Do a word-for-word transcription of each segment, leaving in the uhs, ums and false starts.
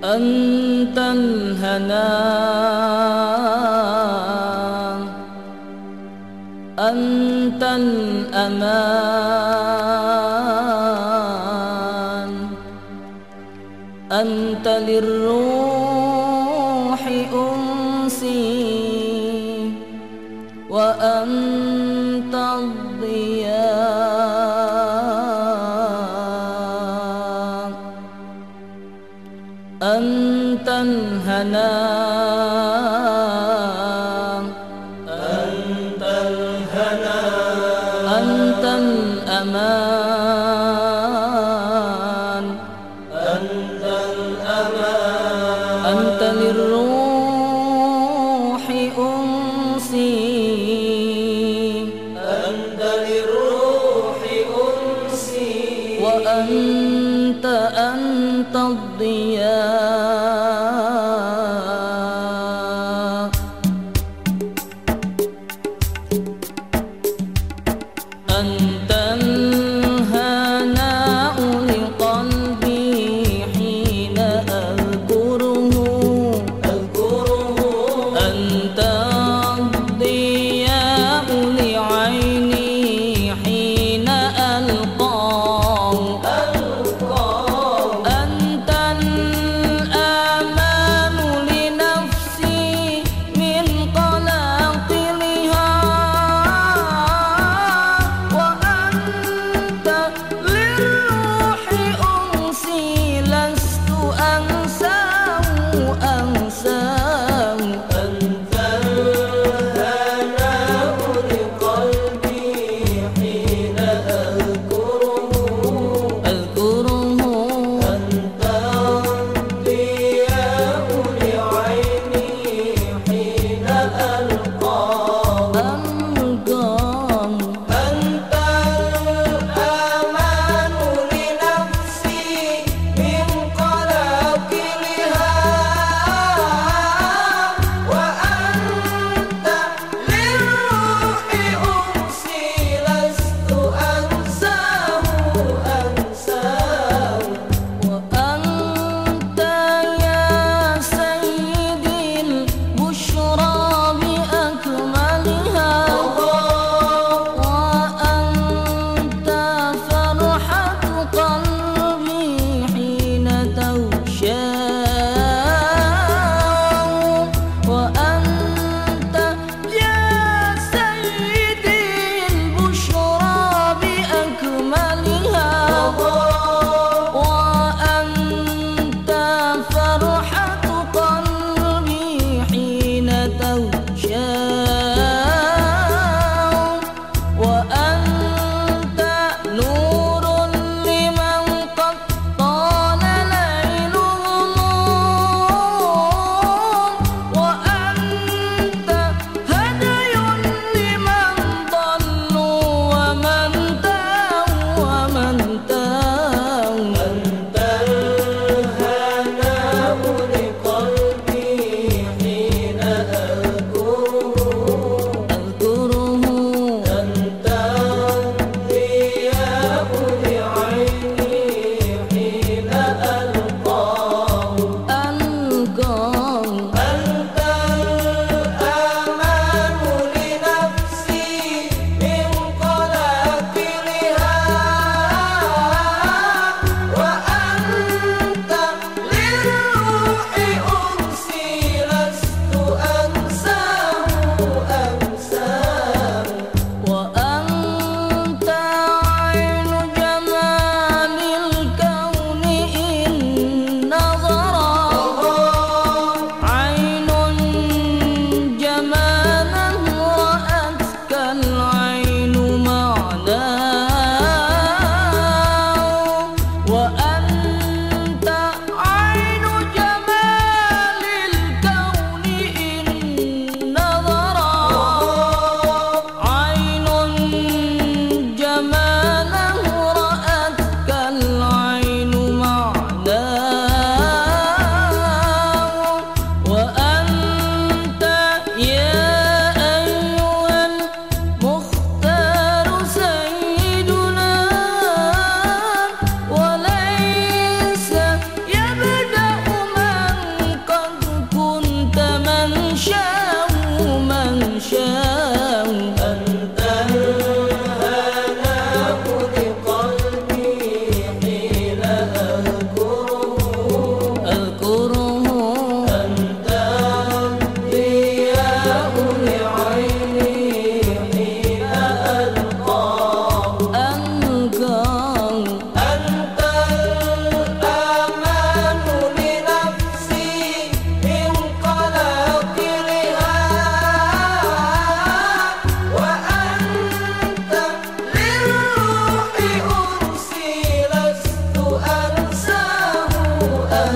Antal Hana, Antal Aman, Antal Ruhi Unsi, wa Antal Diya. Antal Hana, Antal Hana, Antal Aman, Antal Aman, Antal Ruhi Unsi, Antal Ruhi Unsi, wa Anta Anta Diya. Antal Aman.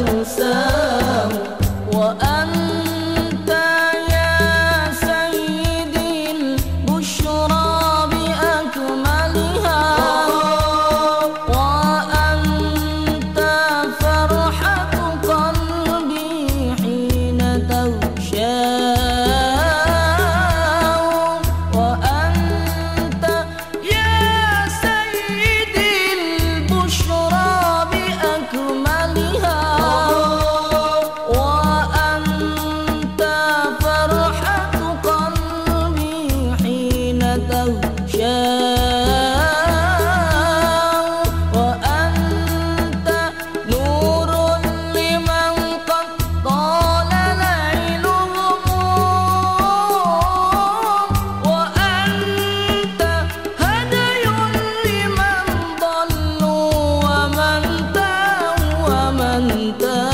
Antal